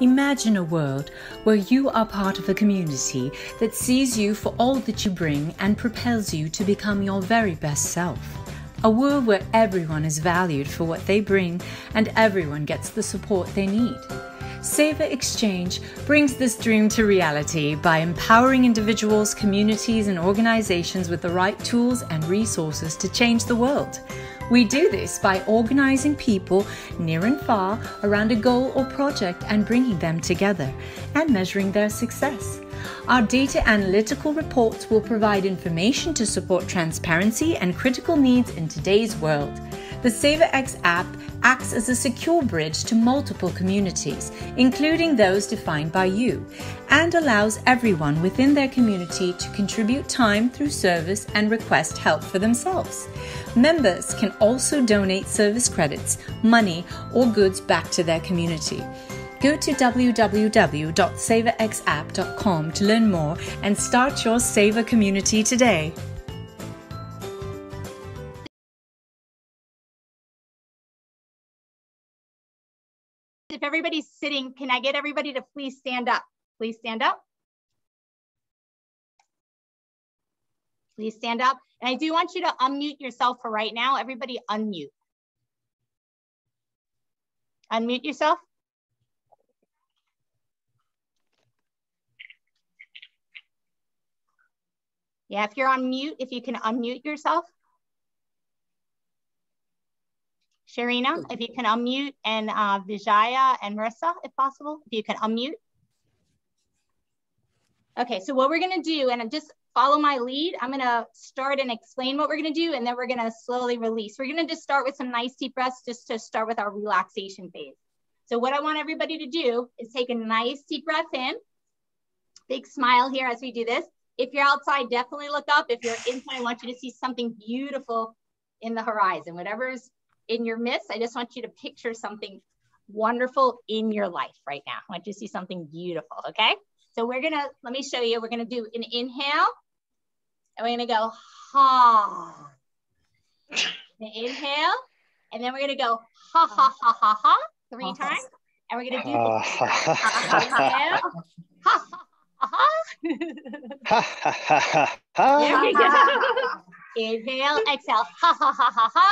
Imagine a world where you are part of a community that sees you for all that you bring and propels you to become your very best self. A world where everyone is valued for what they bring and everyone gets the support they need. Saber Exchange brings this dream to reality by empowering individuals, communities, and organizations with the right tools and resources to change the world. We do this by organizing people near and far around a goal or project and bringing them together and measuring their success. Our data analytical reports will provide information to support transparency and critical needs in today's world. The SaverX app acts as a secure bridge to multiple communities, including those defined by you, and allows everyone within their community to contribute time through service and request help for themselves. Members can also donate service credits, money, or goods back to their community. Go to www.saverxapp.com to learn more and start your Saver community today. If everybody's sitting, can I get everybody to please stand up? Please stand up. Please stand up. And I do want you to unmute yourself for right now. Everybody unmute. Unmute yourself. Yeah, if you're on mute, if you can unmute yourself. Sharina, if you can unmute, and Vijaya and Marissa, if possible, if you can unmute. Okay, so what we're gonna do, and just follow my lead, I'm gonna start and explain what we're gonna do, and then we're gonna slowly release. We're gonna just start with some nice deep breaths just to start with our relaxation phase. So what I want everybody to do is take a nice deep breath in, big smile here as we do this. If you're outside, definitely look up. If you're inside, I want you to see something beautiful in the horizon, whatever's in your midst. I just want you to picture something wonderful in your life right now. I want you to see something beautiful, okay? So we're gonna, let me show you, we're gonna do an inhale and we're gonna go, ha. Inhale, and then we're gonna go, ha, ha, ha, ha, ha, three times. And we're gonna do, ha, ha, ha, ha, ha. Inhale, exhale, ha, ha, ha, ha, ha.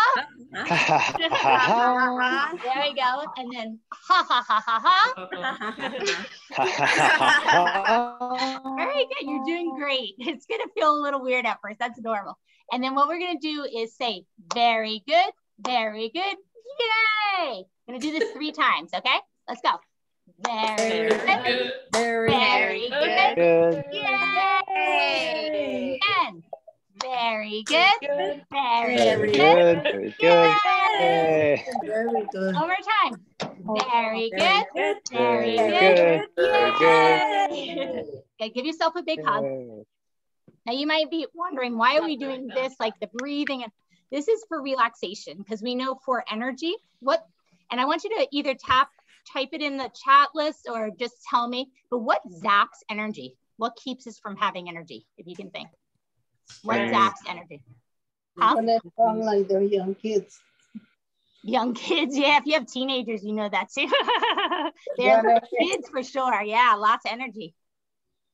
There we go, and then ha, ha, ha, ha, ha. Very good, you're doing great. It's gonna feel a little weird at first, that's normal. And then what we're gonna do is say, very good, yay! We're gonna do this three times, okay? Let's go. Very good, yay! And very good. Very good. Yay. Very good. One more time. Very good. Okay, give yourself a big hug. Now you might be wondering, why are we doing this, like the breathing? And this is for relaxation, because we know for energy, what, and I want you to either type it in the chat list or just tell me, but what zaps energy? What keeps us from having energy, if you can think? What zaps energy? Huh? Like they're young kids. Young kids, yeah. If you have teenagers, you know that too. They're kids for sure. Yeah, lots of energy.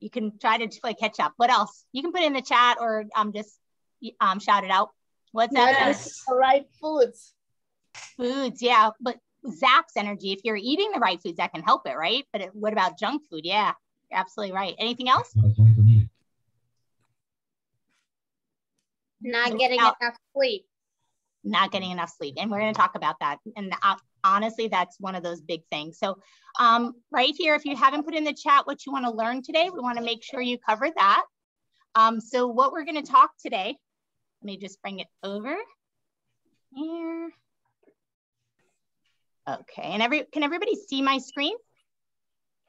You can try to play catch up. What else? You can put it in the chat or just shout it out. What's that? The right foods. Foods, yeah. But zaps energy. If you're eating the right foods, that can help it, right? But it, what about junk food? Yeah, you're absolutely right. Anything else? Not getting enough sleep. Not getting enough sleep. And we're going to talk about that. And honestly, that's one of those big things. So right here, if you haven't put in the chat what you want to learn today, we want to make sure you cover that. So what we're going to talk today, let me just bring it over here. Okay. And can everybody see my screen?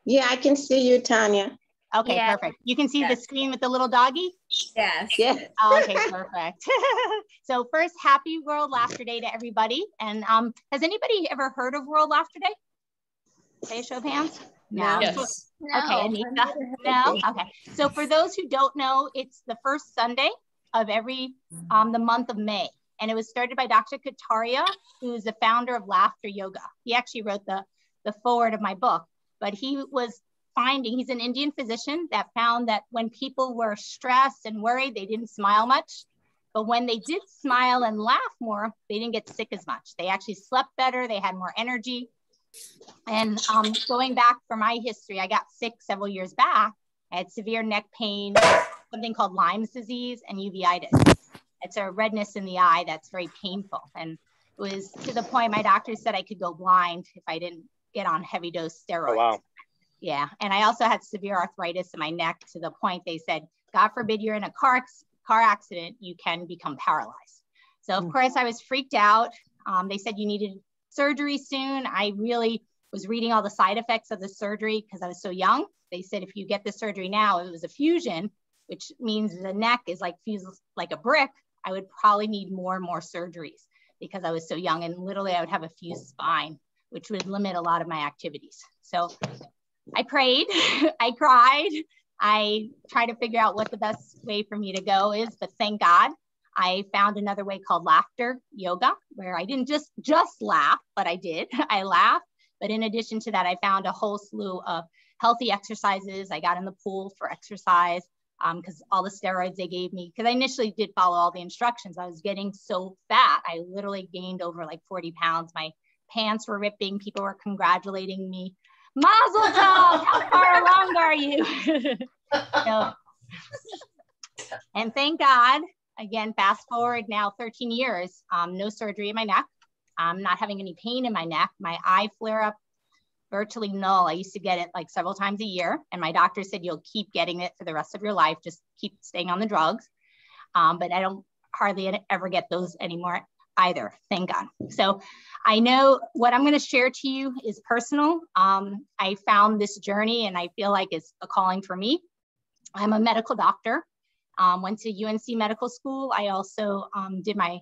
Yeah, I can see you, Tanya. Okay, yeah. Perfect. You can see the screen with the little doggy? Yes. Yes. Okay, perfect. So first, happy World Laughter Day to everybody. And has anybody ever heard of World Laughter Day? Say a show of hands. No. Yes. No. Okay, Anita. No? Okay. So for those who don't know, it's the first Sunday of every, the month of May. And it was started by Dr. Kataria, who is the founder of Laughter Yoga. He actually wrote the foreword of my book. But he was finding, he's an Indian physician that found that when people were stressed and worried, they didn't smile much. But when they did smile and laugh more, they didn't get sick as much. They actually slept better. They had more energy. And going back for my history, I got sick several years back. I had severe neck pain, something called Lyme's disease, and uveitis. It's a redness in the eye that's very painful. And it was to the point my doctor said I could go blind if I didn't get on heavy dose steroids. Oh, wow. Yeah. And I also had severe arthritis in my neck to the point they said, God forbid you're in a car accident, you can become paralyzed. So of course I was freaked out. They said you needed surgery soon. I really was reading all the side effects of the surgery because I was so young. They said, if you get the surgery now, it was a fusion, which means the neck is like fused like a brick. I would probably need more and more surgeries because I was so young, and literally I would have a fused spine, which would limit a lot of my activities. So I prayed, I cried. I try to figure out what the best way for me to go is, but thank God I found another way called laughter yoga, where I didn't just laugh, but I did. I laughed. But in addition to that, I found a whole slew of healthy exercises. I got in the pool for exercise because all the steroids they gave me, because I initially did follow all the instructions. I was getting so fat. I literally gained over like 40 pounds. My pants were ripping. People were congratulating me. Mazel tov, how far along are you? So, and thank God, again, fast forward now 13 years, no surgery in my neck. I'm not having any pain in my neck. My eye flare up, virtually null. I used to get it like several times a year. And my doctor said, you'll keep getting it for the rest of your life. Just keep staying on the drugs. But I don't hardly ever get those anymore either, thank God. So I know what I'm gonna share to you is personal. I found this journey and I feel like it's a calling for me. I'm a medical doctor, went to UNC Medical School. I also did my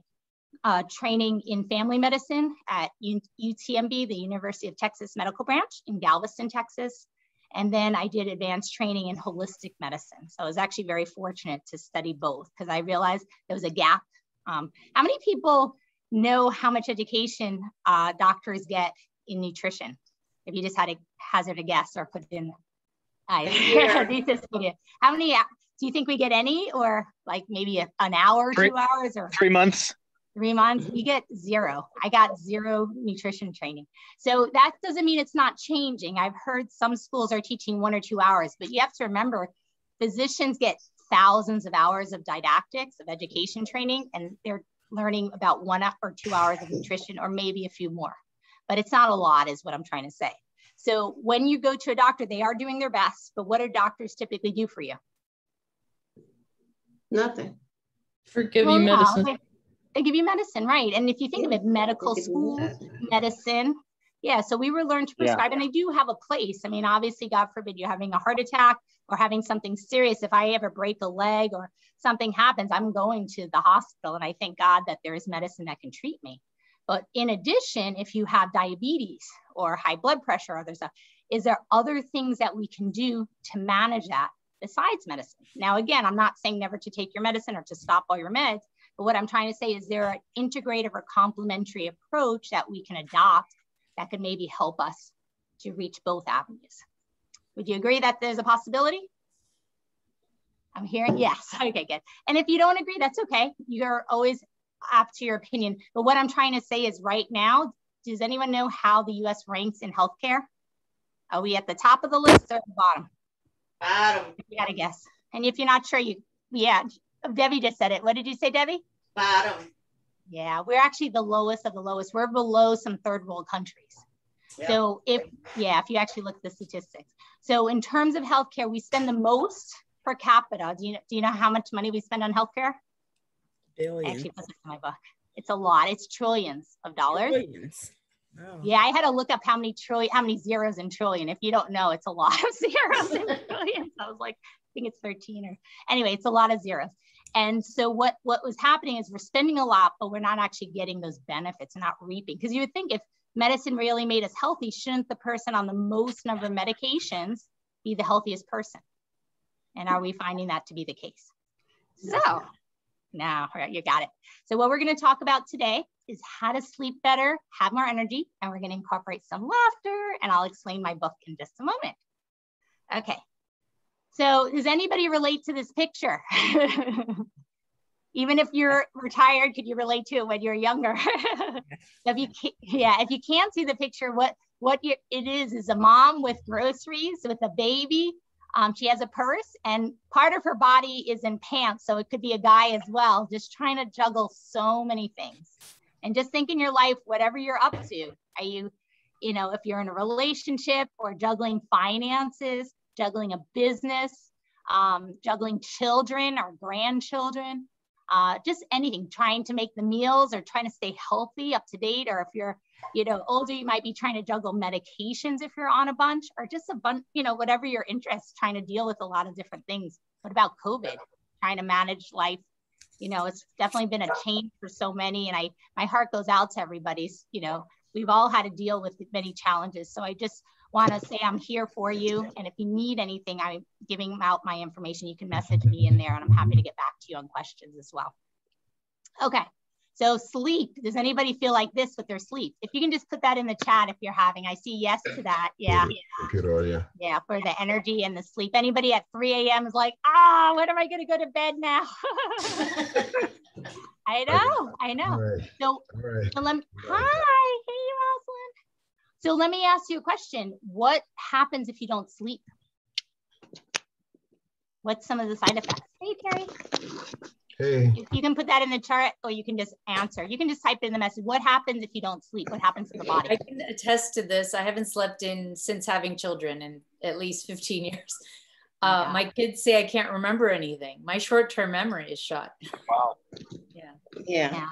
training in family medicine at UTMB, the University of Texas Medical Branch in Galveston, Texas. And then I did advanced training in holistic medicine. So I was actually very fortunate to study both because I realized there was a gap. How many people know how much education doctors get in nutrition? If you just had to hazard a guess or put it in, how many, do you think we get any, or like maybe an hour, 2 hours, or 3 months? 3 months, we get zero. I got zero nutrition training. So that doesn't mean it's not changing. I've heard some schools are teaching 1 or 2 hours, but you have to remember physicians get thousands of hours of didactics, of education training, and they're learning about 1 or 2 hours of nutrition, or maybe a few more, but it's not a lot is what I'm trying to say. So when you go to a doctor, they are doing their best, but what do doctors typically do for you? Nothing. Forgive you medicine. Yeah, they give you medicine, right? And if you think of it, medical school, medicine. Yeah, so we were learned to prescribe, and I do have a place. I mean, obviously, God forbid you're having a heart attack or having something serious. If I ever break a leg or something happens, I'm going to the hospital, and I thank God that there is medicine that can treat me. But in addition, if you have diabetes or high blood pressure or other stuff, is there other things that we can do to manage that besides medicine? Now, again, I'm not saying never to take your medicine or to stop all your meds, but what I'm trying to say is there an integrative or complementary approach that we can adopt that could maybe help us to reach both avenues. Would you agree that there's a possibility? I'm hearing yes, okay, good. And if you don't agree, that's okay. You're always up to your opinion. But what I'm trying to say is right now, does anyone know how the US ranks in healthcare? Are we at the top of the list or the bottom? Bottom. You gotta guess. And if you're not sure, yeah, Debbie just said it. What did you say, Debbie? Bottom. Yeah, we're actually the lowest of the lowest. We're below some third world countries. Yeah. So if you actually look at the statistics. So in terms of healthcare, we spend the most per capita. Do you know how much money we spend on healthcare? Billions. I actually put this in my book. It's a lot. It's trillions of dollars. Billions. Oh. Yeah, I had to look up how many zeros in trillion. If you don't know, it's a lot of zeros in trillions. I was like, I think it's 13 or anyway, it's a lot of zeros. And so what was happening is we're spending a lot, but we're not actually getting those benefits, not reaping. Because you would think if medicine really made us healthy, shouldn't the person on the most number of medications be the healthiest person? And are we finding that to be the case? So, no, you got it. So what we're going to talk about today is how to sleep better, have more energy, and we're going to incorporate some laughter, and I'll explain my book in just a moment. Okay, so does anybody relate to this picture? Even if you're retired, could you relate to it when you're younger? If you can't, yeah, if you can't see the picture, what it is a mom with groceries, with a baby. She has a purse and part of her body is in pants. So it could be a guy as well, just trying to juggle so many things. And just think in your life, whatever you're up to, are you, you know, if you're in a relationship or juggling finances, juggling a business, juggling children or grandchildren, just anything, trying to make the meals or trying to stay healthy, up to date, or if you're, you know, older, you might be trying to juggle medications if you're on a bunch, or just a bunch, you know, whatever your interests, trying to deal with a lot of different things. What about COVID? Trying to manage life, you know, it's definitely been a change for so many, and my heart goes out to everybody's, you know, we've all had to deal with many challenges. So I just want to say I'm here for you. And if you need anything, I'm giving out my information. You can message me in there and I'm happy to get back to you on questions as well. Okay. So sleep, does anybody feel like this with their sleep? If you can just put that in the chat if you're having, I see yes to that. Yeah. Yeah, for the energy and the sleep. Anybody at 3 a.m. is like, when am I going to go to bed now? I know, I know. Right. So let me, hi, hey, Roslyn. So let me ask you a question. What happens if you don't sleep? What's some of the side effects? Hey, Terry. Hey. You can put that in the chart or you can just answer. You can just type in the message. What happens if you don't sleep? What happens to the body? I can attest to this. I haven't slept in since having children in at least 15 years. Yeah. My kids say I can't remember anything. My short-term memory is shot. Wow. Yeah. Yeah.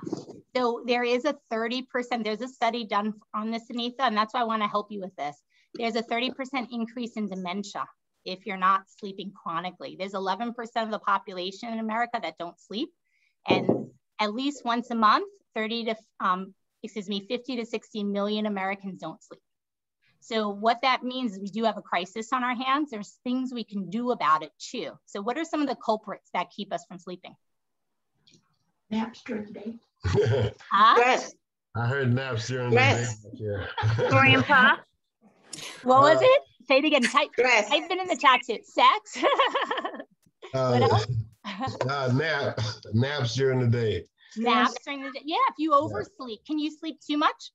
So there is a 30%, there's a study done on this, Anitha, and that's why I want to help you with this. There's a 30% increase in dementia if you're not sleeping chronically. There's 11% of the population in America that don't sleep. And at least once a month, 50 to 60 million Americans don't sleep. So what that means is we do have a crisis on our hands. There's things we can do about it too. So what are some of the culprits that keep us from sleeping? Naps during the day. Stress. I heard naps during the day. Grandpa. What was it? Say it again. Type it in the chat too. Sex. What else? Naps during the day. Naps during the day. Yeah, if you oversleep. Can you sleep too much?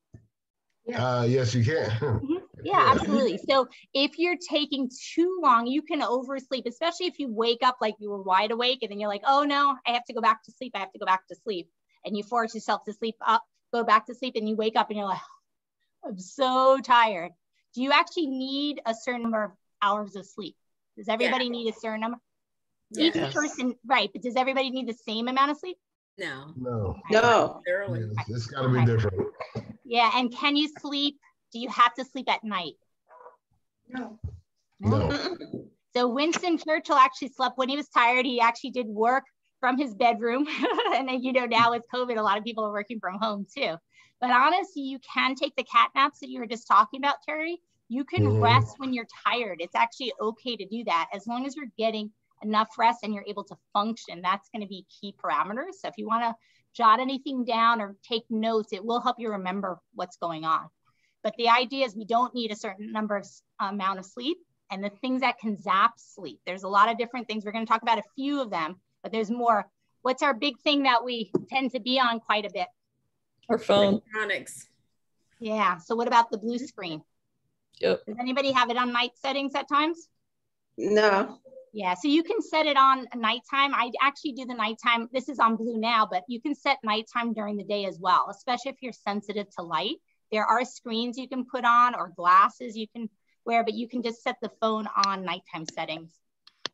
Yes, you can. Yeah, absolutely. So if you're taking too long, you can oversleep, especially if you wake up like you were wide awake and then you're like, oh no, I have to go back to sleep. I have to go back to sleep. And you force yourself to go back to sleep, and you wake up and you're like, I'm so tired. Do you actually need a certain number of hours of sleep? Does everybody need a certain number? Yes. Each person, right. But does everybody need the same amount of sleep? No. No. It's got to be different. Yeah. And can you sleep? Do you have to sleep at night? No. So Winston Churchill actually slept when he was tired. He actually did work from his bedroom. And then, you know, now with COVID, a lot of people are working from home too. But honestly, you can take the cat naps that you were just talking about, Terry. You can rest when you're tired. It's actually okay to do that. As long as you're getting enough rest and you're able to function, that's going to be key parameters. So if you want to jot anything down or take notes, it will help you remember what's going on. But the idea is we don't need a certain number of amount of sleep, and the things that can zap sleep. There's a lot of different things. We're going to talk about a few of them, but there's more. What's our big thing that we tend to be on quite a bit? Our phone. Electronics. Yeah. So what about the blue screen? Yep. Does anybody have it on night settings at times? No. Yeah, so you can set it on nighttime. I actually do the nighttime. This is on blue now, but you can set nighttime during the day as well, especially if you're sensitive to light. There are screens you can put on or glasses you can wear, but you can just set the phone on nighttime settings.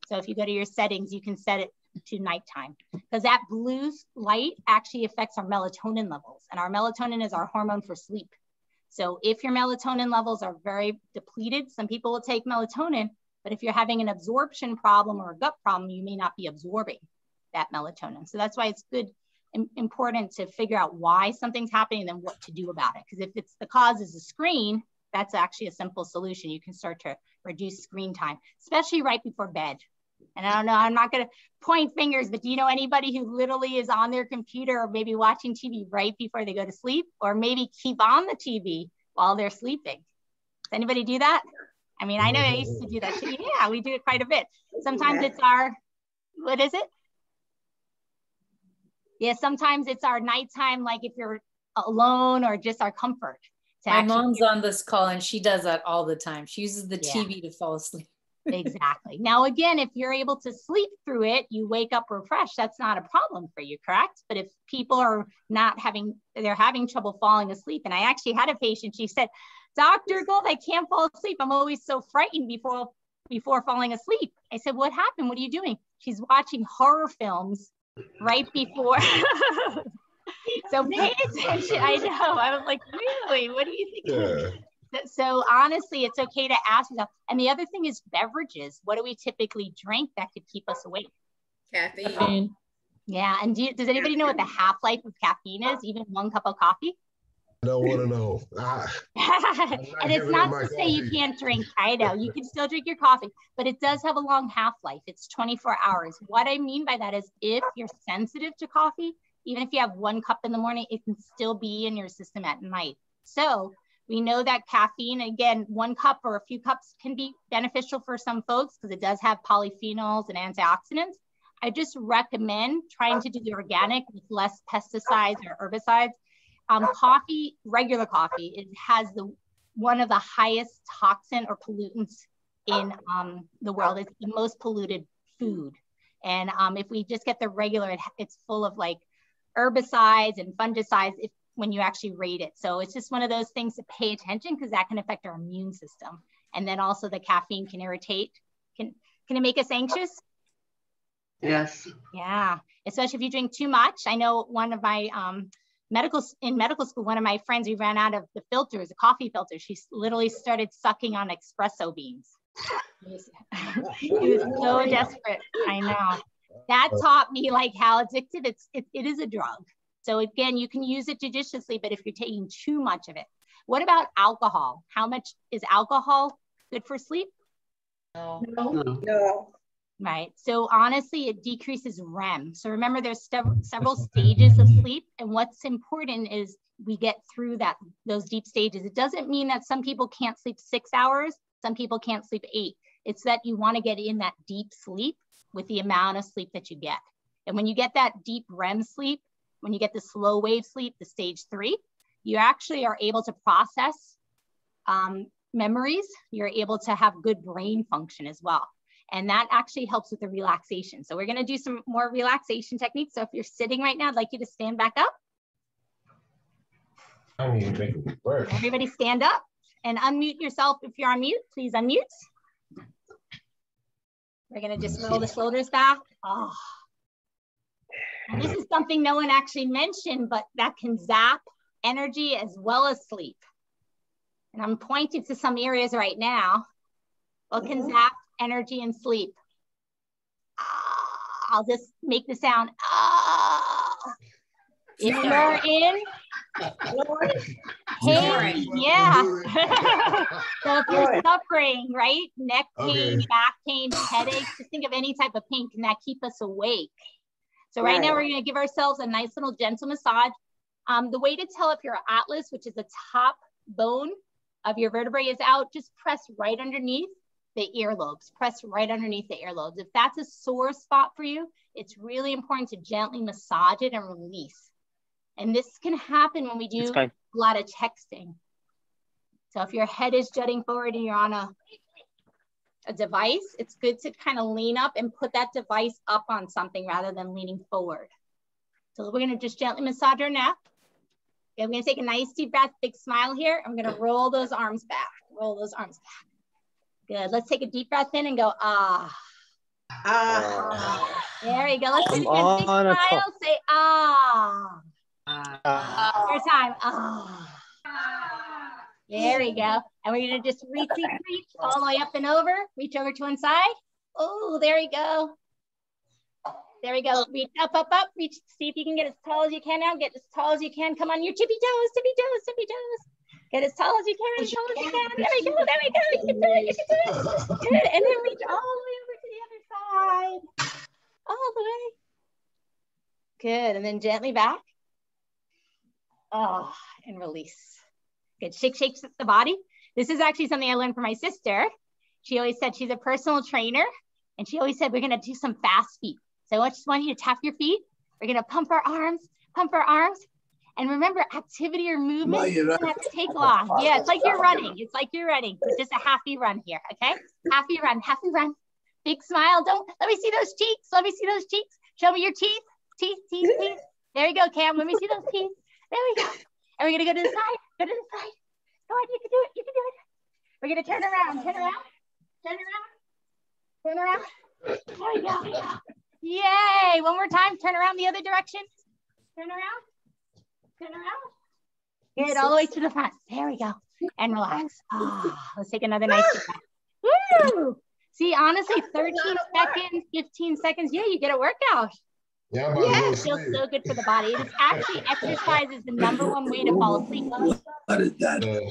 So if you go to your settings, you can set it to nighttime, because that blue light actually affects our melatonin levels, and our melatonin is our hormone for sleep. So if your melatonin levels are very depleted, some people will take melatonin, but if you're having an absorption problem or a gut problem, you may not be absorbing that melatonin. So that's why it's good and important to figure out why something's happening and then what to do about it. Because if it's the cause is a screen, that's actually a simple solution. You can start to reduce screen time, especially right before bed. And I don't know, I'm not going to point fingers, but do you know anybody who literally is on their computer or maybe watching TV right before they go to sleep, or maybe keep on the TV while they're sleeping? Does anybody do that? I mean, I know I used to do that too. Yeah, we do it quite a bit. Sometimes it's our, what is it? Yeah, sometimes it's our nighttime, like if you're alone, or just our comfort. My mom's on this call and she does that all the time. She uses the TV to fall asleep. Exactly. Now, again, if you're able to sleep through it, you wake up refreshed. That's not a problem for you, correct? But if people are not having, they're having trouble falling asleep. And I actually had a patient, she said, Dr. Gold, I can't fall asleep. I'm always so frightened before falling asleep. I said, what happened? What are you doing? She's watching horror films right before. So pay attention. I know. I was like, really? What do you think? Yeah. So honestly, it's okay to ask yourself. And the other thing is beverages. What do we typically drink that could keep us awake? Caffeine. Yeah. And does anybody know what the half-life of caffeine is? Even one cup of coffee? I don't want to know. And it's not to say you can't drink. I know. You can still drink your coffee, but it does have a long half-life. It's 24 hours. What I mean by that is if you're sensitive to coffee, even if you have one cup in the morning, it can still be in your system at night. So we know that caffeine, again, one cup or a few cups can be beneficial for some folks because it does have polyphenols and antioxidants. I just recommend trying to do the organic with less pesticides or herbicides. Coffee, regular coffee, it has one of the highest toxin or pollutants in the world. It's the most polluted food. And if we just get the regular, it's full of like herbicides and fungicides when you actually rate it. So it's just one of those things to pay attention, because that can affect our immune system. And then also the caffeine can irritate. Can it make us anxious? Yes. Yeah, especially if you drink too much. I know one of my medical school, one of my friends, we ran out of the filters, the coffee filter. She literally started sucking on espresso beans. She was so desperate. I know. That taught me like how addictive it is a drug. So again, you can use it judiciously, but if you're taking too much of it. What about alcohol? How much is alcohol good for sleep? No. Right. So honestly, it decreases REM. So remember, there's several stages of sleep. And what's important is we get through those deep stages. It doesn't mean that some people can't sleep 6 hours. Some people can't sleep 8. It's that you want to get in that deep sleep with the amount of sleep that you get. And when you get that deep REM sleep, when you get the slow wave sleep, the stage 3, you actually are able to process memories. You're able to have good brain function as well. And that actually helps with the relaxation. So we're going to do some more relaxation techniques. So if you're sitting right now, I'd like you to stand back up. I don't even think it works. Everybody stand up and unmute yourself. If you're on mute, please unmute. We're going to just roll the shoulders back. Oh. And this is something no one actually mentioned, but that can zap energy as well as sleep. And I'm pointing to some areas right now. What can zap energy and sleep? Ah, I'll just make the sound. Ah. Inhale in. Pain, yeah. So if you're suffering, right? Neck pain, back pain, headaches, just think of any type of pain. Can that keep us awake? So right now, we're going to give ourselves a nice little gentle massage. The way to tell if your atlas, which is the top bone of your vertebrae, is out, just press right underneath the earlobes. Press right underneath the earlobes. If that's a sore spot for you, it's really important to gently massage it and release. And this can happen when we do a lot of texting. So if your head is jutting forward and you're on a device, it's good to kind of lean up and put that device up on something rather than leaning forward. So we're going to just gently massage our neck. Okay, I'm going to take a nice deep breath, big smile here. I'm going to roll those arms back, roll those arms back. Good. Let's take a deep breath in and go, ah. Ah. There you go. Let's do a big smile. Say, ah. Your time. Oh. There we go. And we're going to just reach all the way up and over. Reach over to one side. Oh, there we go. There we go. Reach up, up, up. Reach. See if you can get as tall as you can now. Get as tall as you can. Come on, your tippy toes, tippy toes, tippy toes. Get as tall as you can. As tall as you can. There we go. There we go. You can do it. You can do it. Good. And then reach all the way over to the other side. all the way. Good, and then gently back. Oh, and release. Good, shake, shake the body. This is actually something I learned from my sister. She always said she's a personal trainer, and she always said, we're gonna do some fast feet. So I just want you to tap your feet. We're gonna pump our arms, and remember, activity or movement doesn't have to take long. Yeah, it's like you're running. It's like you're running. It's just a happy run here, okay? Happy run, happy run. Big smile. Don't let me see those cheeks. Let me see those cheeks. Show me your teeth. Teeth, teeth, teeth. There you go, Cam. Let me see those teeth. There we go. And we're gonna go to the side. Go to the side. Go on, you can do it. You can do it. We're gonna turn around. Turn around. Turn around. Turn around. There we go. Yay! One more time. Turn around the other direction. Turn around. Turn around. Good. All the way to the front. There we go. And relax. Oh, let's take another nice deep breath. Woo! See, honestly, 13 seconds, 15 seconds. Yeah, you get a workout. Yeah, it feels so good for the body. It's actually exercise is the #1 way to fall asleep. What is that?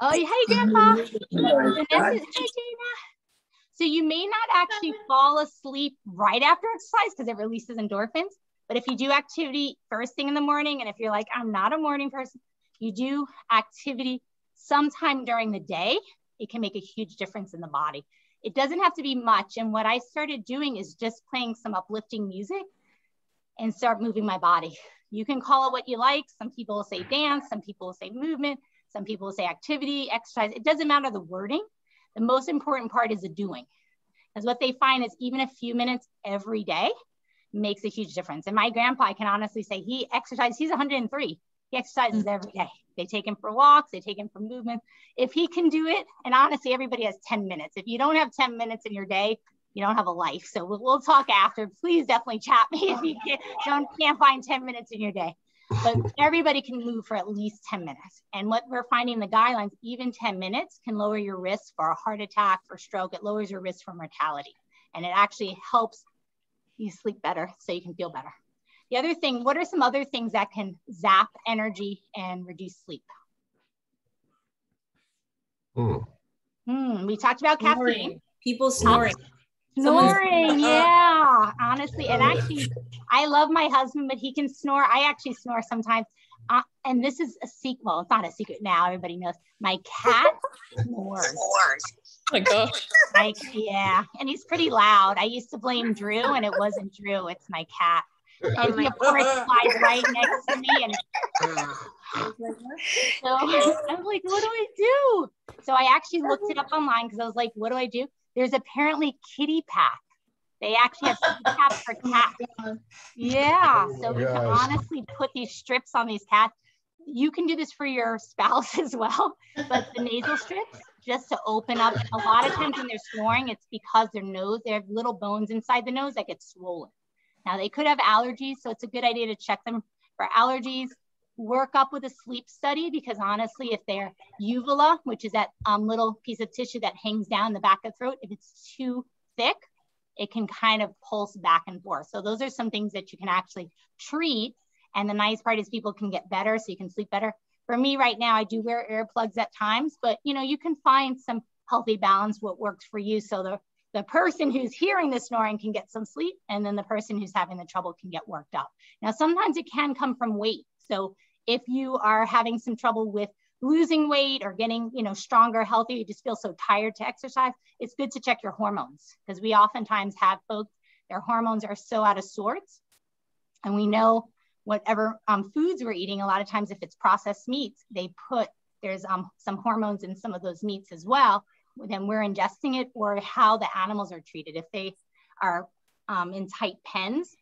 Oh, hey, Grandpa. So you may not actually fall asleep right after exercise because it releases endorphins. But if you do activity first thing in the morning, and if you're like, I'm not a morning person, you do activity sometime during the day, it can make a huge difference in the body. It doesn't have to be much. And what I started doing is just playing some uplifting music and start moving my body. You can call it what you like. Some people will say dance, some people will say movement, some people will say activity, exercise. It doesn't matter the wording. The most important part is the doing. Because what they find is even a few minutes every day makes a huge difference. And my grandpa, I can honestly say he exercises, he's 103. He exercises every day. They take him for walks, they take him for movement. If he can do it, and honestly, everybody has 10 minutes. If you don't have 10 minutes in your day, you don't have a life. So we'll talk after. Please definitely chat me if you can't find 10 minutes in your day. But everybody can move for at least 10 minutes. And what we're finding in the guidelines, even 10 minutes can lower your risk for a heart attack, for stroke. It lowers your risk for mortality. And it actually helps you sleep better so you can feel better. The other thing, what are some other things that can zap energy and reduce sleep? We talked about caffeine. Snoring. People snoring. Snoring, yeah, honestly. And actually, I love my husband, but he can snore. I actually snore sometimes. And this is a secret. Well, it's not a secret now. Everybody knows. My cat snores. My gosh. Like, yeah. And he's pretty loud. I used to blame Drew, and it wasn't Drew. It's my cat. And he, of course, flies right next to me. And so I'm like, what do I do? So I actually looked it up online because I was like, what do I do? There's apparently kitty pack. They actually have kitty pack for cats. Yeah, so we can honestly put these strips on these cats. You can do this for your spouse as well, but the nasal strips, just to open up. A lot of times when they're snoring, it's because their nose, they have little bones inside the nose that get swollen. Now they could have allergies, so it's a good idea to check them for allergies. Work up with a sleep study, because honestly, if their uvula, which is that little piece of tissue that hangs down the back of the throat, if it's too thick, it can kind of pulse back and forth. So those are some things that you can actually treat. And the nice part is people can get better, so you can sleep better. For me right now, I do wear earplugs at times, but you know, you can find some healthy balance, what works for you. So the person who's hearing the snoring can get some sleep, and then the person who's having the trouble can get worked up. Now, sometimes it can come from weight. So if you are having some trouble with losing weight or getting, you know, stronger, healthy, you just feel so tired to exercise, it's good to check your hormones, because we oftentimes have folks, their hormones are so out of sorts. And we know whatever foods we're eating, a lot of times if it's processed meats, they put, there's some hormones in some of those meats as well, then we're ingesting it, or how the animals are treated. If they are in tight pens,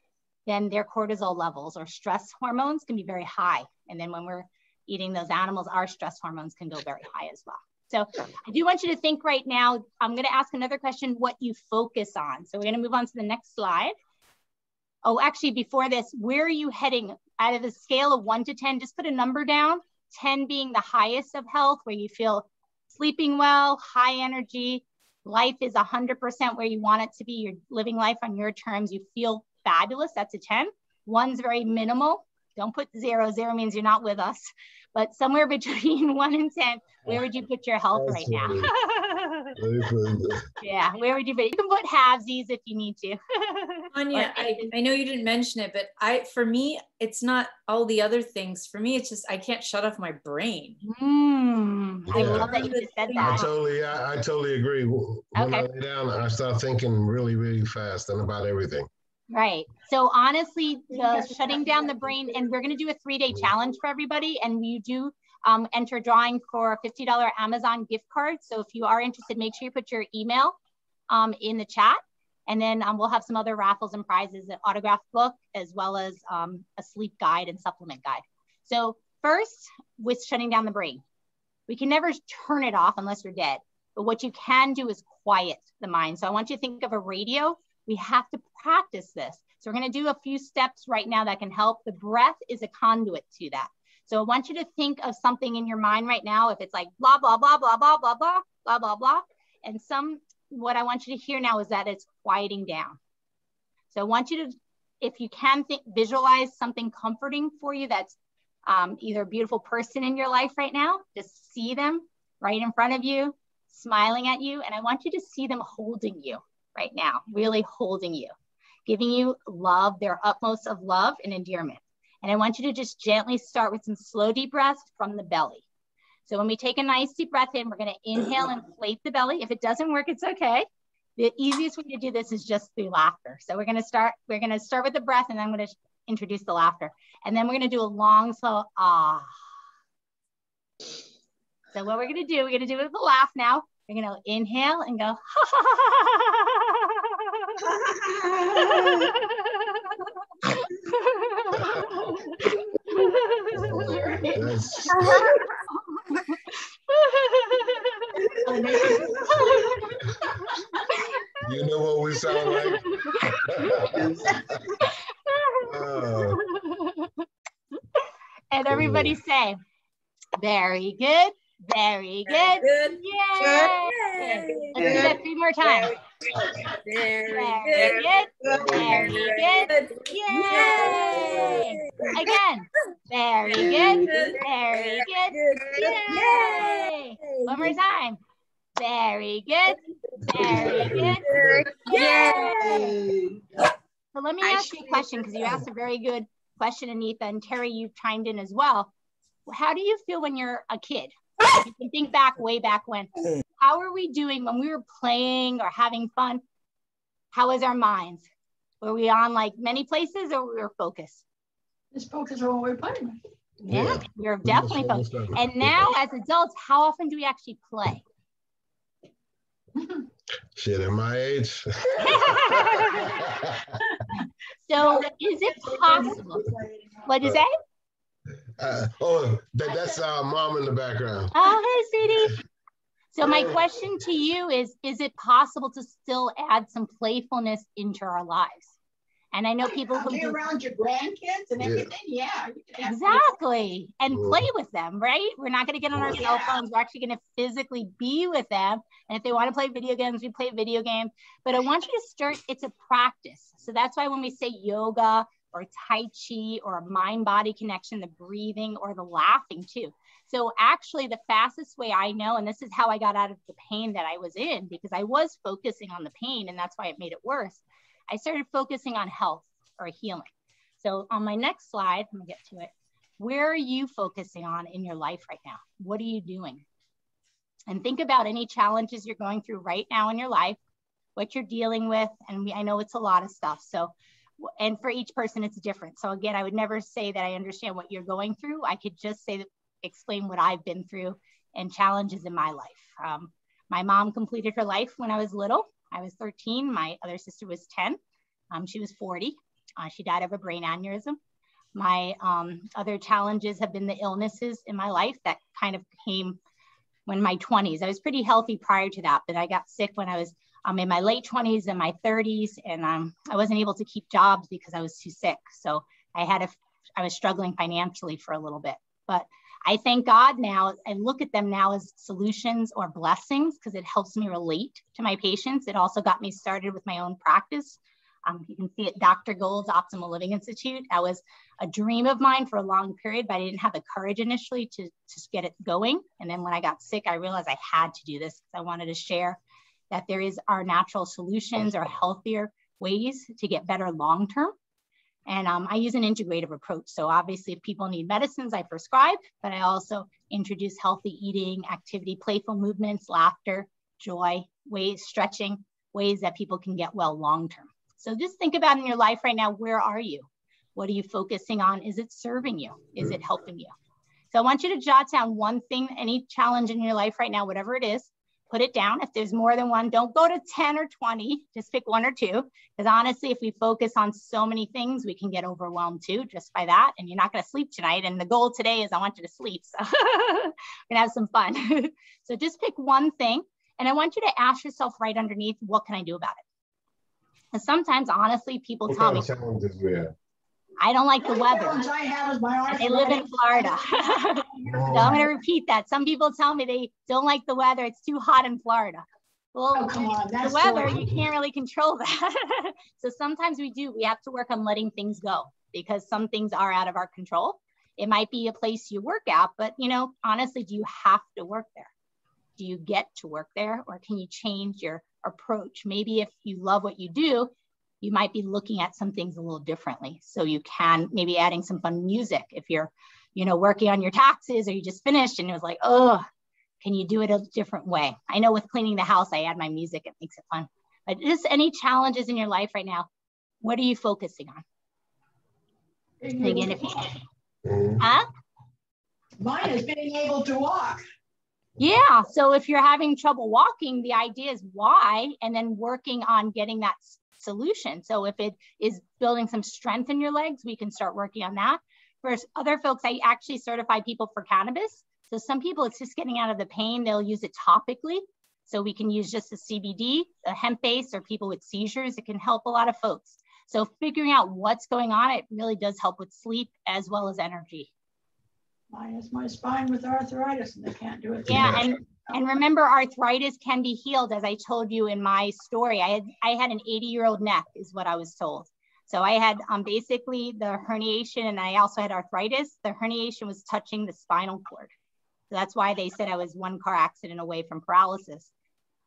then their cortisol levels or stress hormones can be very high. And then when we're eating those animals, our stress hormones can go very high as well. So I do want you to think right now, I'm gonna ask another question, what you focus on. So we're gonna move on to the next slide. Oh, actually before this, where are you heading? Out of the scale of 1 to 10, just put a number down, 10 being the highest of health, where you feel sleeping well, high energy, life is 100% where you want it to be, you're living life on your terms, you feel fabulous, that's a 10. One's very minimal. Don't put zero. Zero means you're not with us. But somewhere between 1 and 10, where would you put your health right now? Yeah, where would you put it? You can put halvesies if you need to. Tanya, I know you didn't mention it, but for me, it's not all the other things. For me, it's just, I can't shut off my brain. Yeah. I love that you just said that. I totally agree. When I lay down, I start thinking really, really fast and about everything. Right. So honestly, the shutting down the brain, and we're going to do a 3-day challenge for everybody. And you do enter drawing for a $50 Amazon gift card. So if you are interested, make sure you put your email in the chat. And then we'll have some other raffles and prizes, an autographed book, as well as a sleep guide and supplement guide. So first, with shutting down the brain, we can never turn it off unless you're dead. But what you can do is quiet the mind. So I want you to think of a radio. We have to practice this. So we're going to do a few steps right now that can help. The breath is a conduit to that. So I want you to think of something in your mind right now. If it's like blah, blah, blah, blah, blah, blah, blah, blah, blah, blah. And what I want you to hear now is that it's quieting down. So I want you to, if you can, visualize something comforting for you that's either a beautiful person in your life right now, just see them right in front of you, smiling at you. And I want you to see them holding you right now, really holding you, giving you love, their utmost of love and endearment. And I want you to just gently start with some slow deep breaths from the belly. So when we take a nice deep breath in, we're going to inhale, inflate the belly. If it doesn't work, it's okay. The easiest way to do this is just through laughter. So we're going to start with the breath, and then I'm going to introduce the laughter. And then we're going to do a long, slow, ah. So what we're going to do it with a laugh now. We're going to inhale and go, ha, ha, ha, ha, ha. You know what we sound like? And everybody say, very good, very good. Very good. Yay! Yay. Let's do that 3 more times. Very good, very good. Yay! Again, very good, very good. Yay! One more time. Very good. Very good. Yay! So let me ask you a question, because you asked a very good question, Anitha, and Terry, you chimed in as well. How do you feel when you're a kid? You can think back way back when. How are we doing when we were playing or having fun? How is our minds? Were we on like many places, or we were focused? Just focused on what we were playing. Yeah, you're definitely focused. And now as adults, how often do we actually play? Shit, at my age. So is it possible? What did you say? That's mom in the background. Oh, hey, sweetie. So my question to you is it possible to still add some playfulness into our lives? And I know people who be around your grandkids and everything. Yeah, exactly. And play with them, right? We're not going to get on our cell phones. We're actually going to physically be with them. And if they want to play video games, we play video games. But I want you to start, it's a practice. So that's why when we say yoga or Tai Chi or a mind-body connection, the breathing or the laughing too. So actually the fastest way I know, and this is how I got out of the pain that I was in, because I was focusing on the pain and that's why it made it worse. I started focusing on health or healing. So on my next slide, let me get to it. Where are you focusing on in your life right now? What are you doing? And think about any challenges you're going through right now in your life, what you're dealing with. And I know it's a lot of stuff. So, and for each person, it's different. So again, I would never say that I understand what you're going through. I could just say that, explain what I've been through and challenges in my life. My mom completed her life when I was little. I was 13. My other sister was 10. She was 40. She died of a brain aneurysm. My other challenges have been the illnesses in my life that kind of came when my 20s. I was pretty healthy prior to that, but I got sick when I was in my late 20s and my 30s, and I wasn't able to keep jobs because I was too sick. So I was struggling financially for a little bit, but I thank God now. I look at them now as solutions or blessings because it helps me relate to my patients. It also got me started with my own practice. You can see at Dr. Gold's Optimal Living Institute. That was a dream of mine for a long period, but I didn't have the courage initially to get it going. And then when I got sick, I realized I had to do this because I wanted to share that there are natural solutions or healthier ways to get better long-term. And I use an integrative approach. So obviously if people need medicines, I prescribe, but I also introduce healthy eating, activity, playful movements, laughter, joy, stretching, ways that people can get well long-term. So just think about in your life right now, where are you? What are you focusing on? Is it serving you? Is it helping you? So I want you to jot down one thing, any challenge in your life right now, whatever it is, put it down. If there's more than one, don't go to 10 or 20, just pick one or two. Because honestly, if we focus on so many things, we can get overwhelmed too, just by that. And you're not gonna sleep tonight. And the goal today is I want you to sleep. So we're gonna have some fun. So just pick one thing. And I want you to ask yourself right underneath, what can I do about it? And sometimes, honestly, people tell me, I don't like the weather. I live in Florida. So I'm going to repeat that. Some people tell me they don't like the weather. It's too hot in Florida. Well, the weather, you can't really control that. So sometimes we do. We have to work on letting things go because some things are out of our control. It might be a place you work at, but, you know, honestly, do you have to work there? Do you get to work there, or can you change your approach? Maybe if you love what you do, you might be looking at some things a little differently. So you can maybe adding some fun music. If you're, you know, working on your taxes or you just finished and it was like, oh, can you do it a different way? I know with cleaning the house, I add my music, it makes it fun. But just any challenges in your life right now, what are you focusing on? Again, if you, Mine is being able to walk. Yeah, so if you're having trouble walking, the idea is why, and then working on getting that solution. So if it is building some strength in your legs, we can start working on that. For other folks, I actually certify people for cannabis. So some people, it's just getting out of the pain. They'll use it topically. So we can use just the CBD, the hemp base, or people with seizures. It can help a lot of folks. So figuring out what's going on, it really does help with sleep as well as energy. Mine is my spine with arthritis and they can't do it. Yeah, and remember, arthritis can be healed. As I told you in my story, I had an 80-year-old neck is what I was told. So I had basically the herniation, and I also had arthritis. The herniation was touching the spinal cord. So that's why they said I was one car accident away from paralysis.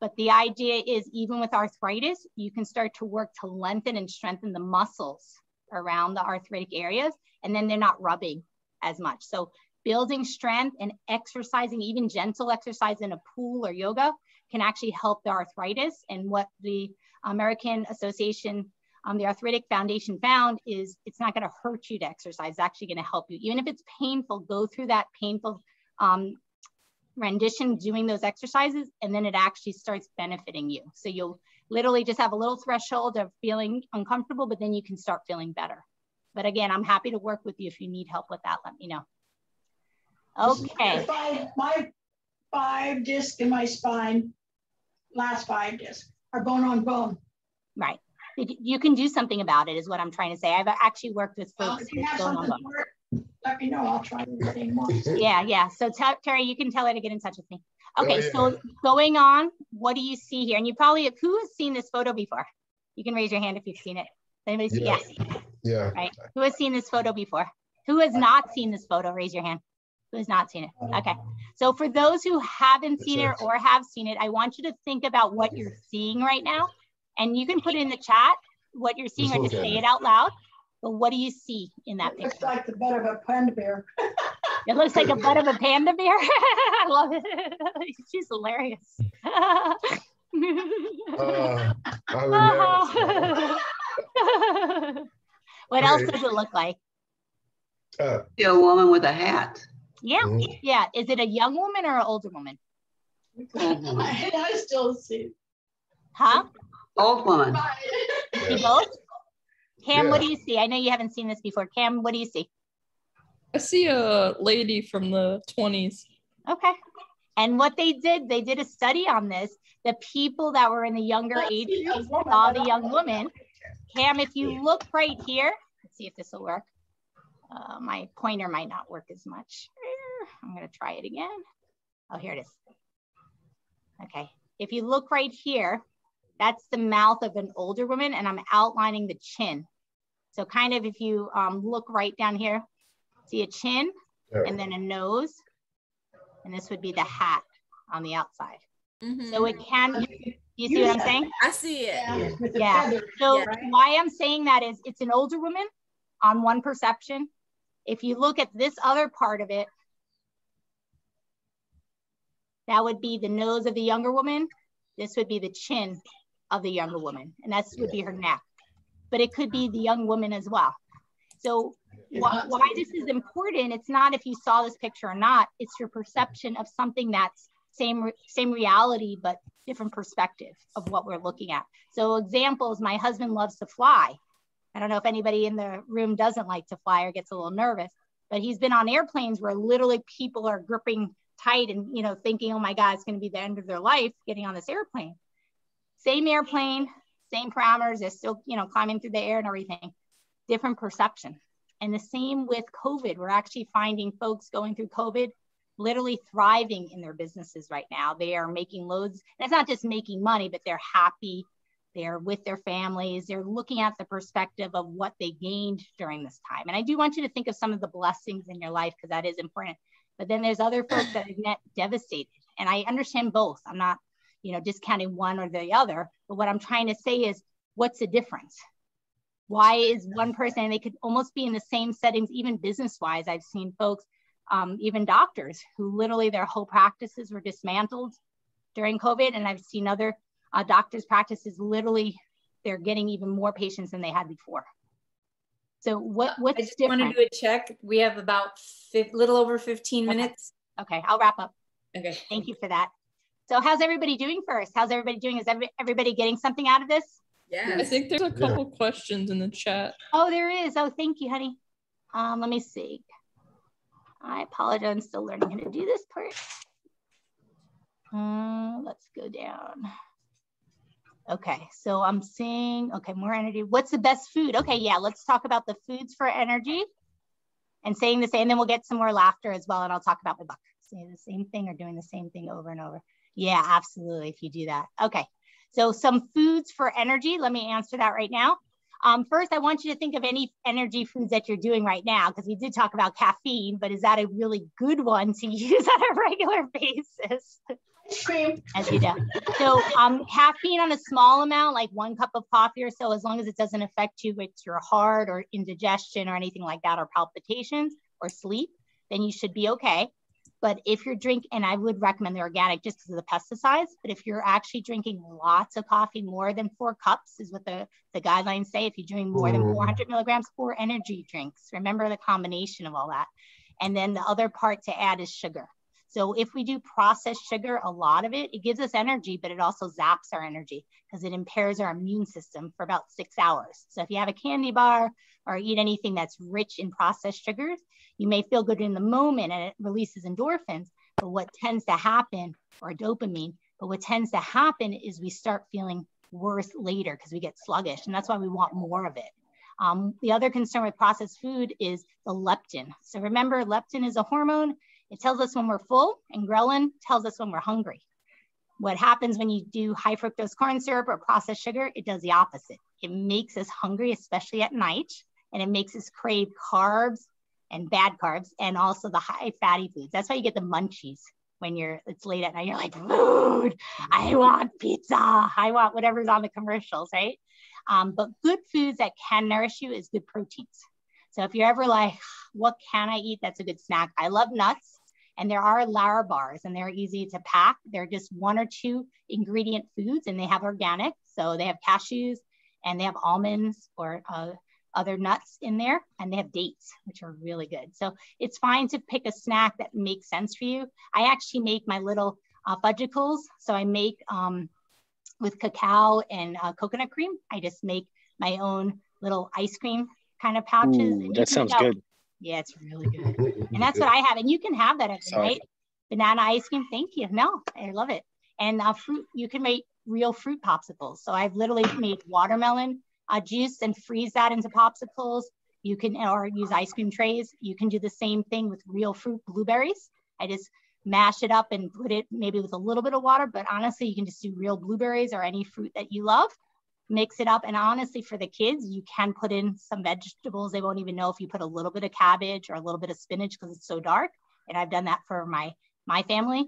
But the idea is even with arthritis, you can start to work to lengthen and strengthen the muscles around the arthritic areas, and then they're not rubbing as much. So building strength and exercising, even gentle exercise in a pool or yoga, can actually help the arthritis. And what the American Association, the Arthritic Foundation found is it's not going to hurt you to exercise. It's actually going to help you. Even if it's painful, go through that painful rendition, doing those exercises, and then it actually starts benefiting you. So you'll literally just have a little threshold of feeling uncomfortable, but then you can start feeling better. But again, I'm happy to work with you. If you need help with that, let me know. Okay. My five discs in my spine, last five discs, are bone on bone. Right. You can do something about it is what I'm trying to say. I've actually worked with folks. If you have something to work, let me know. I'll try to say more. Yeah, yeah. So Terry, you can tell her to get in touch with me. Okay, so going on, what do you see here? And you probably, who has seen this photo before? You can raise your hand if you've seen it. Anybody see? Yeah. Yes. Yeah. Right. Who has seen this photo before? Who has not seen this photo? Raise your hand. Who has not seen it? Okay. So for those who haven't seen it or have seen it, I want you to think about what you're seeing right now. And you can put in the chat what you're seeing, or just say it out loud. But what do you see in that picture? It looks like the butt of a panda bear. It looks like a butt of a panda bear. I love it. She's hilarious. What else does it look like? A woman with a hat. Yeah, yeah. Is it a young woman or an older woman? I still see. Huh? Old woman. You both? Cam, what do you see? I know you haven't seen this before. Cam, what do you see? I see a lady from the 20s. Okay. And what they did a study on this. The people that were in the younger age group saw the young woman. Cam, if you look right here, let's see if this will work. My pointer might not work as much. I'm going to try it again. Oh, here it is. Okay. If you look right here, that's the mouth of an older woman, and I'm outlining the chin. So kind of if you look right down here, see a chin and then a nose, and this would be the hat on the outside. So it can, You see what I'm saying? I see it. Yeah. Yeah. So why I'm saying that is it's an older woman on one perception. If you look at this other part of it, that would be the nose of the younger woman. This would be the chin of the younger woman. And that would be her neck. But it could be the young woman as well. So why this is important, it's not if you saw this picture or not, it's your perception of something that's same reality, but different perspective of what we're looking at. So examples, my husband loves to fly. I don't know if anybody in the room doesn't like to fly or gets a little nervous, but he's been on airplanes where literally people are gripping tight and, you know, thinking, oh my God, it's going to be the end of their life getting on this airplane. Same airplane, same parameters, they're still, you know, climbing through the air and everything, different perception. And the same with COVID, we're actually finding folks going through COVID literally thriving in their businesses right now. They are making loads, and it's not just making money, but they're happy, they're with their families, they're looking at the perspective of what they gained during this time. And I do want you to think of some of the blessings in your life, because that is important. But then there's other folks that are net devastated. And I understand both. I'm not, you know, discounting one or the other, but what I'm trying to say is, what's the difference? Why is one person, and they could almost be in the same settings, even business-wise. I've seen folks, even doctors, who literally their whole practices were dismantled during COVID. And I've seen other doctors' practices, literally they're getting even more patients than they had before. So what's different? I just want to do a check. We have about little over 15 minutes. Okay, I'll wrap up. Okay. Thank you for that. So how's everybody doing first? How's everybody doing? Is everybody getting something out of this? Yeah. I think there's a couple questions in the chat. Oh, there is. Oh, thank you, honey. Let me see. I apologize. I'm still learning how to do this part. Let's go down. Okay, so I'm seeing, okay, more energy. What's the best food? Okay, yeah, let's talk about the foods for energy and saying the same, and then we'll get some more laughter as well, and I'll talk about my book. Saying the same thing or doing the same thing over and over. Yeah, absolutely, if you do that. Okay, so some foods for energy. Let me answer that right now. First, I want you to think of any energy foods that you're doing right now, because we did talk about caffeine, but is that a really good one to use on a regular basis? As you do. So caffeine on a small amount, like 1 cup of coffee or so, as long as it doesn't affect you with your heart or indigestion or anything like that, or palpitations or sleep, then you should be okay. But if you're drinking, and I would recommend the organic just because of the pesticides, but if you're actually drinking lots of coffee, more than 4 cups is what the guidelines say, if you're doing more than 400 milligrams for energy drinks, remember the combination of all that. And then the other part to add is sugar. So if we do processed sugar, a lot of it, it gives us energy, but it also zaps our energy because it impairs our immune system for about 6 hours. So if you have a candy bar or eat anything that's rich in processed sugars, you may feel good in the moment and it releases endorphins, but what tends to happen, or dopamine, but what tends to happen is we start feeling worse later because we get sluggish, and that's why we want more of it. The other concern with processed food is the leptin. So remember, leptin is a hormone. It tells us when we're full, and ghrelin tells us when we're hungry. What happens when you do high fructose corn syrup or processed sugar, it does the opposite. It makes us hungry, especially at night, and it makes us crave carbs and bad carbs and also the high fatty foods. That's why you get the munchies when it's late at night. You're like, food, I want pizza, I want whatever's on the commercials, right? But good foods that can nourish you is good proteins. So if you're ever like, what can I eat that's a good snack? I love nuts. And there are Lara bars, and they're easy to pack. They're just 1 or 2 ingredient foods, and they have organic. So they have cashews, and they have almonds or other nuts in there. And they have dates, which are really good. So it's fine to pick a snack that makes sense for you. I actually make my little fudgicles. So I make with cacao and coconut cream. I just make my own little ice cream kind of pouches. Ooh, that sounds good. Yeah, it's really good. And that's what I have. And you can have that at night. Banana ice cream. Thank you. No, I love it. And fruit, you can make real fruit popsicles. So I've literally made watermelon juice and freeze that into popsicles. You can, or use ice cream trays. You can do the same thing with real fruit blueberries. I just mash it up and put it maybe with a little bit of water, but honestly, you can just do real blueberries or any fruit that you love. Mix it up. And honestly, for the kids, you can put in some vegetables. They won't even know if you put a little bit of cabbage or a little bit of spinach because it's so dark. And I've done that for my family.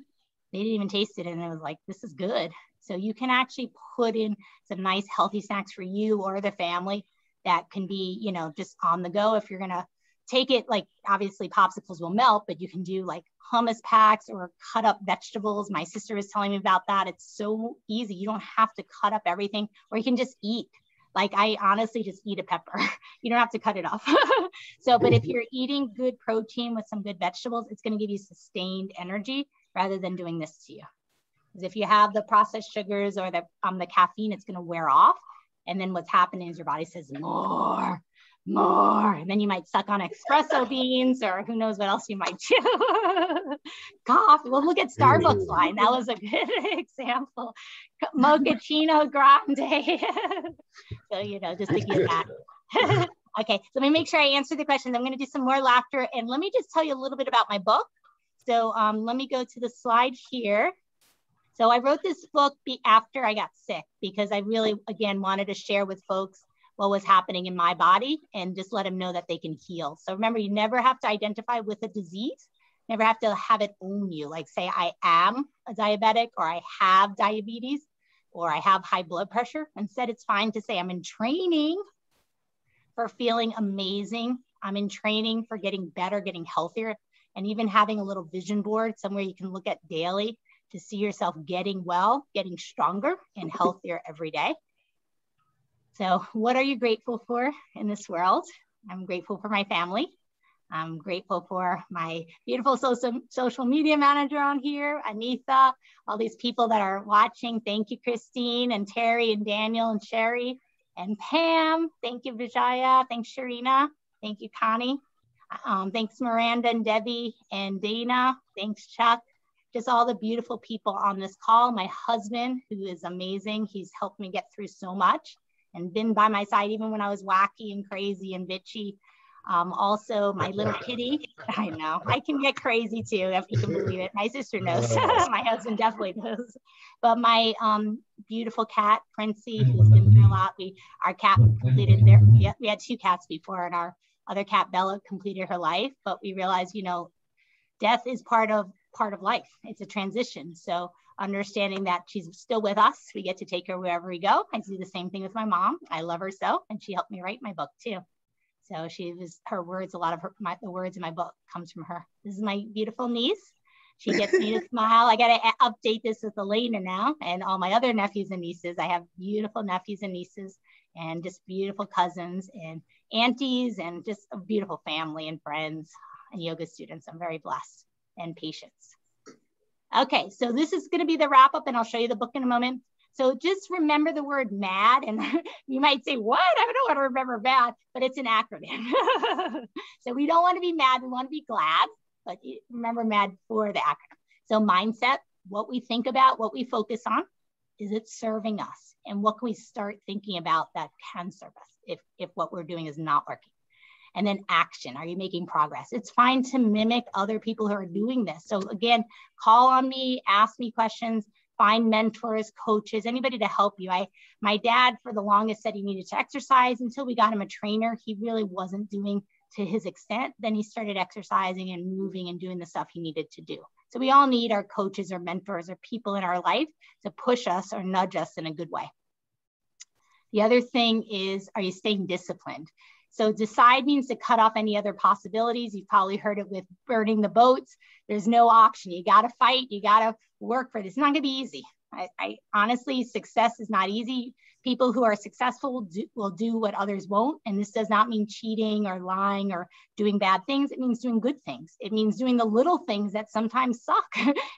They didn't even taste it. And it was like, this is good. So you can actually put in some nice healthy snacks for you or the family that can be, you know, just on the go. If you're going to take it, like obviously popsicles will melt, but you can do like hummus packs or cut up vegetables. My sister was telling me about that. It's so easy. You don't have to cut up everything, or you can just eat. Like I honestly just eat a pepper. You don't have to cut it off. So, but if you're eating good protein with some good vegetables, it's going to give you sustained energy rather than doing this to you. Because if you have the processed sugars or the caffeine, it's going to wear off. And then what's happening is your body says more. And then you might suck on espresso beans or who knows what else you might do. Coffee. Well, look at Starbucks line. That was a good example. Mochaccino grande. So, you know, just to give that. Okay, so let me make sure I answer the questions. I'm going to do some more laughter. And let me just tell you a little bit about my book. So let me go to the slide here. So I wrote this book after I got sick because I really, again, wanted to share with folks what was happening in my body and just let them know that they can heal. So remember, you never have to identify with a disease, never have to have it own you. Like say, I am a diabetic or I have diabetes or I have high blood pressure. Instead, it's fine to say I'm in training for feeling amazing. I'm in training for getting better, getting healthier, and even having a little vision board somewhere you can look at daily to see yourself getting well, getting stronger and healthier every day. So what are you grateful for in this world? I'm grateful for my family. I'm grateful for my beautiful social media manager on here, Anitha, all these people that are watching. Thank you, Christine and Terry and Daniel and Sherry and Pam. Thank you, Vijaya. Thanks, Sharina. Thank you, Connie. Thanks, Miranda and Debbie and Dana. Thanks, Chuck. Just all the beautiful people on this call. My husband, who is amazing. He's helped me get through so much and been by my side even when I was wacky and crazy and bitchy. Also, my little kitty. I know, I can get crazy too, if you can believe it. My sister knows. My husband definitely knows. But my beautiful cat, Princey, who's been through a lot. Our cat completed their, we had two cats before, and our other cat, Bella, completed her life. But we realized, you know, death is part of life. It's a transition. So understanding that she's still with us, we get to take her wherever we go. I do the same thing with my mom. I love her so, and she helped me write my book too. So a lot of the words in my book comes from her. This is my beautiful niece. She gets me to smile. I got to update this with Elena now and all my other nephews and nieces. I have beautiful nephews and nieces and just beautiful cousins and aunties and just a beautiful family and friends and yoga students. I'm very blessed. And patience. Okay, so this is going to be the wrap up, and I'll show you the book in a moment. So just remember the word MAD, and you might say, what? I don't want to remember MAD, but it's an acronym. So we don't want to be mad, we want to be glad, but remember MAD for the acronym. So mindset, what we think about, what we focus on, is it serving us? And what can we start thinking about that can serve us if what we're doing is not working? And then action, are you making progress? It's fine to mimic other people who are doing this. So again, call on me, ask me questions, find mentors, coaches, anybody to help you. My dad for the longest said he needed to exercise until we got him a trainer. He really wasn't doing to his extent. Then he started exercising and moving and doing the stuff he needed to do. So we all need our coaches or mentors or people in our life to push us or nudge us in a good way. The other thing is, are you staying disciplined? So decide means to cut off any other possibilities. You've probably heard it with burning the boats. There's no option. You got to fight. You got to work for this. It's not going to be easy. I honestly, success is not easy. People who are successful will do what others won't. And this does not mean cheating or lying or doing bad things. It means doing good things. It means doing the little things that sometimes suck.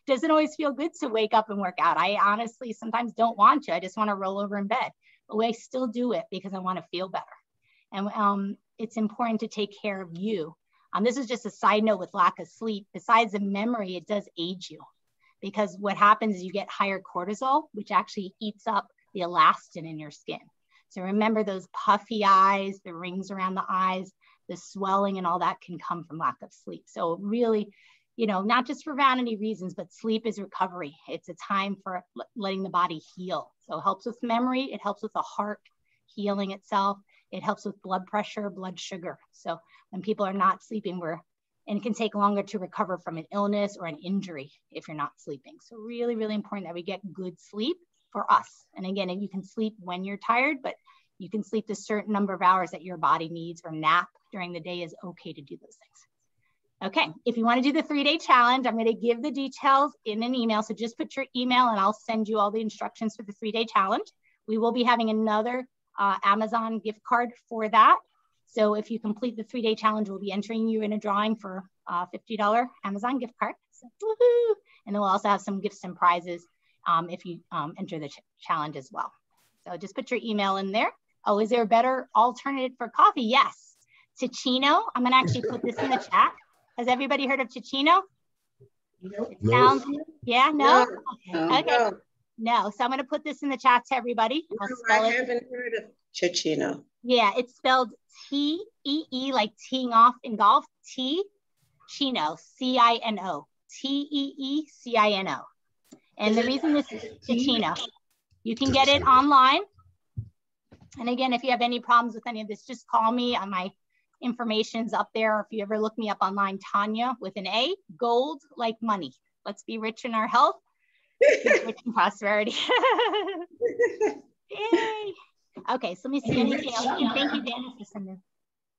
Doesn't always feel good to wake up and work out. I honestly sometimes don't want to. I just want to roll over in bed. But I still do it because I want to feel better. And it's important to take care of you. This is just a side note with lack of sleep. Besides the memory, it does age you because what happens is you get higher cortisol, which actually eats up the elastin in your skin. So remember those puffy eyes, the rings around the eyes, the swelling and all that can come from lack of sleep. So really, you know, not just for vanity reasons, but sleep is recovery. It's a time for letting the body heal. So it helps with memory. It helps with the heart healing itself. It helps with blood pressure, blood sugar. So when people are not sleeping, and it can take longer to recover from an illness or an injury if you're not sleeping. So really, really important that we get good sleep for us. And again, you can sleep when you're tired, but you can sleep the certain number of hours that your body needs, or nap during the day is okay to do those things. Okay, if you want to do the 3-day challenge, I'm going to give the details in an email. So just put your email and I'll send you all the instructions for the 3-day challenge. We will be having another Amazon gift card for that. So if you complete the 3-day challenge, we'll be entering you in a drawing for a $50 Amazon gift card. So, woohoo! And then we'll also have some gifts and prizes if you enter the challenge as well. So just put your email in there. Oh, is there a better alternative for coffee? Yes, Teeccino. I'm going to actually put this in the chat. Has everybody heard of Teeccino? Nope. It sounds, yeah, no? No. Okay. No. No, so I'm going to put this in the chat to everybody. I haven't heard of Teeccino. Yeah, it's spelled T-E-E, like teeing off in golf, Teeccino, C-I-N-O, T-E-E-C-I-N-O. And the reason this is Teeccino, you can get it online. And again, if you have any problems with any of this, just call me on my information's up there. Or if you ever look me up online, Tanya with an A, Gold, like money. Let's be rich in our health, rich in prosperity. Yay. Okay, so let me see anything else. Thank you, Dana, for sending.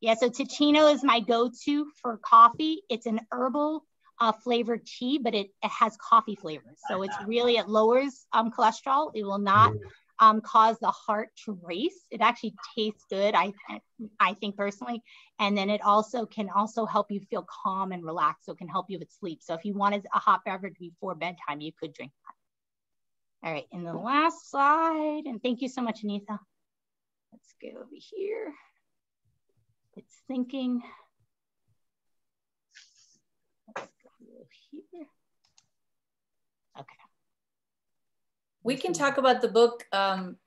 Yeah, so Teeccino is my go-to for coffee. It's an herbal flavored tea, but it has coffee flavors. So it's really, it lowers cholesterol. It will not cause the heart to race. It actually tastes good, I think personally. And then it also can also help you feel calm and relaxed. So it can help you with sleep. So if you wanted a hot beverage before bedtime, you could drink that. All right, and the last slide. And thank you so much, Anita. Let's go over here. It's thinking. Let's go here. Okay. We can talk about the book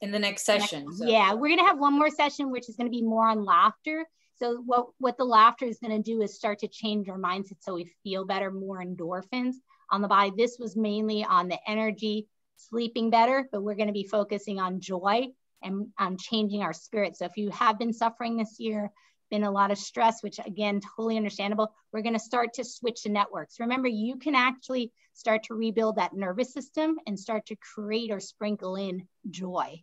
in the next session. So. Yeah, we're going to have one more session, which is going to be more on laughter. So what the laughter is going to do is start to change our mindset so we feel better, more endorphins on the body. This was mainly on the energy, sleeping better, but we're going to be focusing on joy and on changing our spirit. So if you have been suffering this year, been a lot of stress, which again, totally understandable, we're going to start to switch the networks. Remember, you can actually start to rebuild that nervous system and start to create or sprinkle in joy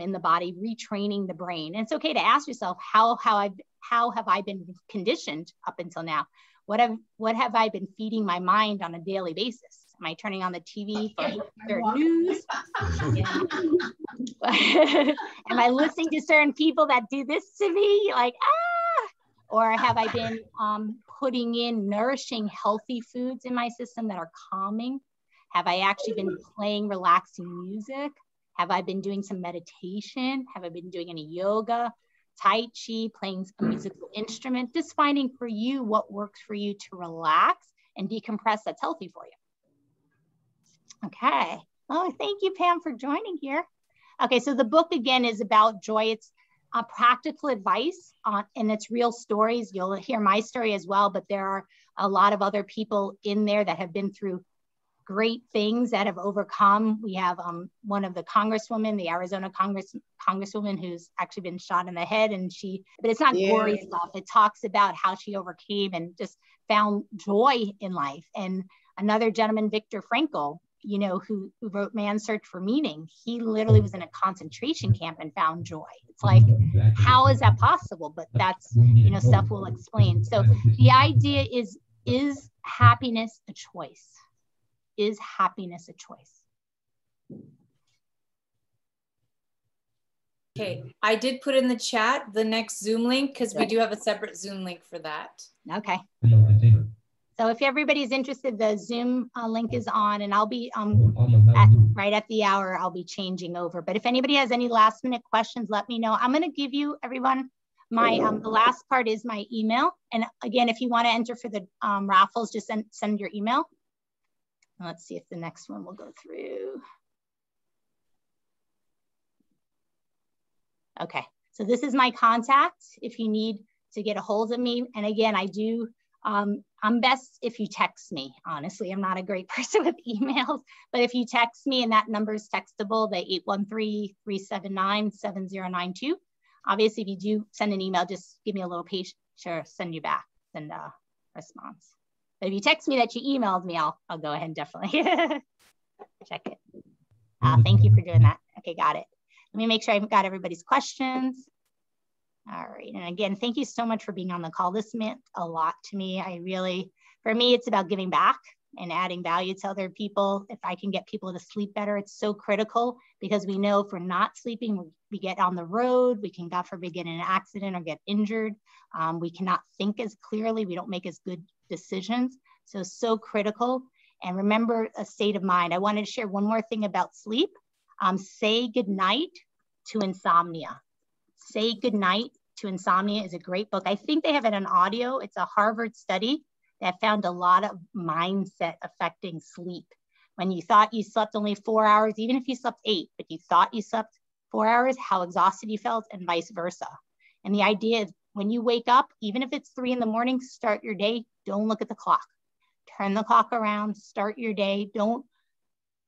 in the body, retraining the brain. And it's okay to ask yourself, how have I been conditioned up until now? What have I been feeding my mind on a daily basis? Am I turning on the TV for certain news? Am I listening to certain people that do this to me? Like, ah! Or have I been putting in nourishing, healthy foods in my system that are calming? Have I actually been playing relaxing music? Have I been doing some meditation? Have I been doing any yoga, tai chi, playing a musical instrument? Just finding for you what works for you to relax and decompress that's healthy for you. Okay. Oh, thank you, Pam, for joining here. Okay, so the book, again, is about joy. It's practical advice and it's real stories. You'll hear my story as well, but there are a lot of other people in there that have been through great things that have overcome. We have one of the congresswomen, the Arizona congresswoman who's actually been shot in the head, and but it's not gory stuff. It talks about how she overcame and just found joy in life. And another gentleman, Viktor Frankl, you know, who wrote Man's Search for Meaning, he literally was in a concentration camp and found joy. It's like, how is that possible? But that's, you know, stuff we'll explain. So the idea is happiness a choice? Is happiness a choice? Okay, I did put in the chat the next Zoom link because we do have a separate Zoom link for that. Okay. So if everybody's interested, the Zoom link is on, and I'll be right at the hour, I'll be changing over. But if anybody has any last minute questions, let me know. I'm going to give you, everyone, my the last part is my email. And again, if you want to enter for the raffles, just send your email. And let's see if the next one will go through. Okay, so this is my contact if you need to get a hold of me. And again, I do... I'm best if you text me, honestly. I'm not a great person with emails, but if you text me, and that number is textable, the 813-379-7092. Obviously, if you do send an email, just give me a little patience or send you back, send a response. But if you text me that you emailed me, I'll go ahead and definitely check it. Thank you for doing that. Okay, got it. Let me make sure I've got everybody's questions. All right, and again, thank you so much for being on the call. This meant a lot to me. For me, it's about giving back and adding value to other people. If I can get people to sleep better, it's so critical, because we know if we're not sleeping, we get on the road, we can, God forbid, get in an accident or get injured. We cannot think as clearly, we don't make as good decisions. So critical. And remember a state of mind. I wanted to share one more thing about sleep. Say Goodnight to Insomnia. Say Goodnight to Insomnia is a great book. I think they have it on audio. It's a Harvard study that found a lot of mindset affecting sleep. When you thought you slept only 4 hours, even if you slept 8, but you thought you slept 4 hours, how exhausted you felt, and vice versa. And the idea is when you wake up, even if it's 3 in the morning, start your day, don't look at the clock. Turn the clock around, start your day. Don't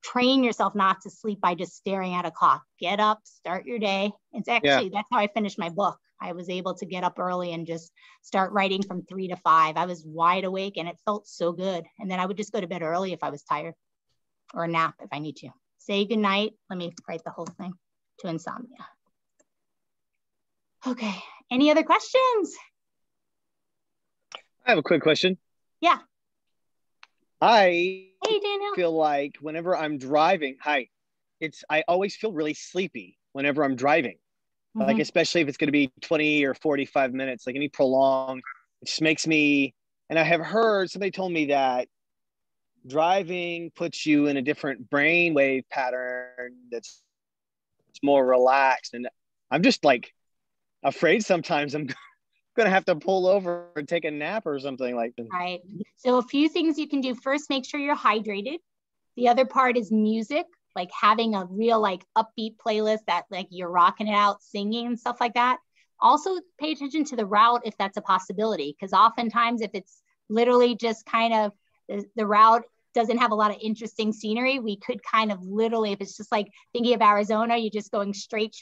train yourself not to sleep by just staring at a clock. Get up, start your day. It's actually, that's how I finished my book. I was able to get up early and just start writing from 3 to 5. I was wide awake and it felt so good. And then I would just go to bed early if I was tired, or a nap if I need to. Say Goodnight. Let me write the whole thing. To Insomnia. Okay. Any other questions? I have a quick question. Yeah. I feel like whenever I'm driving, I always feel really sleepy whenever I'm driving. Mm-hmm. Like, especially if it's going to be 20 or 45 minutes, like any prolonged, it just makes me, and I have heard, somebody told me that driving puts you in a different brainwave pattern that's more relaxed. And I'm just like afraid sometimes I'm going to have to pull over and take a nap or something like that. Right. So a few things you can do. First, make sure you're hydrated. The other part is music, like having a real like upbeat playlist that like you're rocking it out, singing and stuff like that. Also pay attention to the route if that's a possibility, because oftentimes if it's literally just kind of the route doesn't have a lot of interesting scenery, we could kind of literally, if it's just like thinking of Arizona, you're just going straight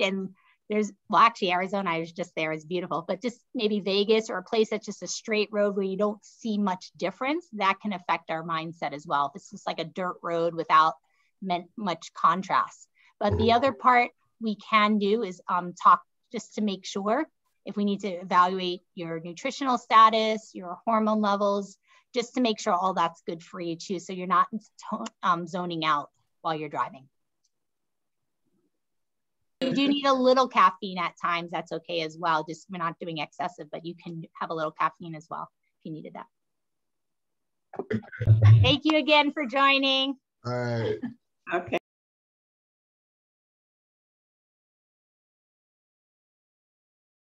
and there's, well, actually Arizona, I was just there, is beautiful, but just maybe Vegas or a place that's just a straight road where you don't see much difference, that can affect our mindset as well. If it's just like a dirt road without much contrast. But the other part we can do is talk, just to make sure if we need to evaluate your nutritional status, your hormone levels, just to make sure all that's good for you too. So you're not zoning out while you're driving. You do need a little caffeine at times. That's okay as well. Just we're not doing excessive, but you can have a little caffeine as well if you needed that. Thank you again for joining. All right. Okay.